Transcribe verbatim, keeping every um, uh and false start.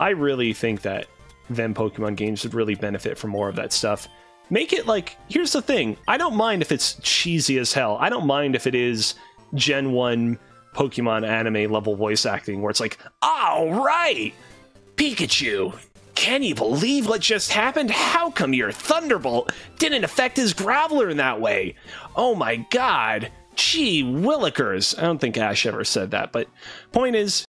I really think that them Pokemon games would really benefit from more of that stuff. Make it like, here's the thing, I don't mind if it's cheesy as hell. I don't mind if it is Gen one Pokemon anime level voice acting where it's like, all right, Pikachu, can you believe what just happened? How come your Thunderbolt didn't affect his Graveler in that way? Oh my god, gee willikers. I don't think Ash ever said that, but point is,